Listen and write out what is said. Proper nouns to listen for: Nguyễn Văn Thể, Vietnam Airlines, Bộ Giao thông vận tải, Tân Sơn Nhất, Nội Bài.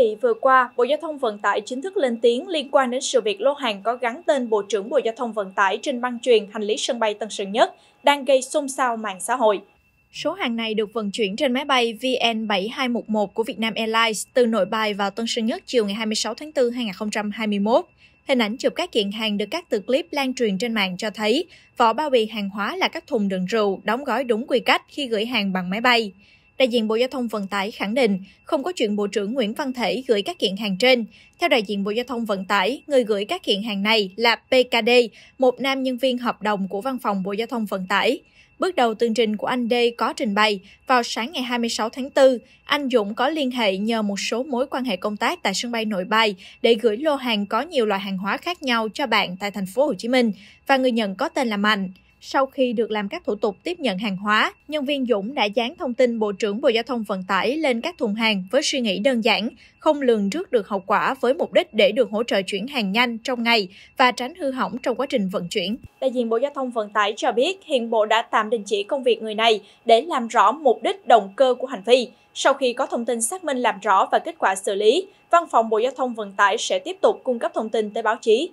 vị, vừa qua, Bộ Giao thông Vận tải chính thức lên tiếng liên quan đến sự việc lô hàng có gắn tên Bộ trưởng Bộ Giao thông Vận tải trên băng chuyền hành lý sân bay Tân Sơn Nhất đang gây xôn xao mạng xã hội. Số hàng này được vận chuyển trên máy bay VN7211 của Vietnam Airlines từ Nội Bài vào Tân Sơn Nhất chiều ngày 26 tháng 4 2021. Hình ảnh chụp các kiện hàng được cắt từ clip lan truyền trên mạng cho thấy vỏ bao bì hàng hóa là các thùng đựng rượu, đóng gói đúng quy cách khi gửi hàng bằng máy bay. Đại diện Bộ Giao thông Vận tải khẳng định không có chuyện Bộ trưởng Nguyễn Văn Thể gửi các kiện hàng trên. Theo đại diện Bộ Giao thông Vận tải, người gửi các kiện hàng này là PKD, một nam nhân viên hợp đồng của Văn phòng Bộ Giao thông Vận tải. Bước đầu tường trình của anh D có trình bày, vào sáng ngày 26 tháng 4, anh Dũng có liên hệ nhờ một số mối quan hệ công tác tại sân bay Nội Bài để gửi lô hàng có nhiều loại hàng hóa khác nhau cho bạn tại thành phố Hồ Chí Minh và người nhận có tên là Mạnh. Sau khi được làm các thủ tục tiếp nhận hàng hóa, nhân viên Dũng đã dán thông tin Bộ trưởng Bộ Giao thông Vận tải lên các thùng hàng với suy nghĩ đơn giản, không lường trước được hậu quả với mục đích để được hỗ trợ chuyển hàng nhanh trong ngày và tránh hư hỏng trong quá trình vận chuyển. Đại diện Bộ Giao thông Vận tải cho biết hiện Bộ đã tạm đình chỉ công việc người này để làm rõ mục đích động cơ của hành vi. Sau khi có thông tin xác minh làm rõ và kết quả xử lý, Văn phòng Bộ Giao thông Vận tải sẽ tiếp tục cung cấp thông tin tới báo chí.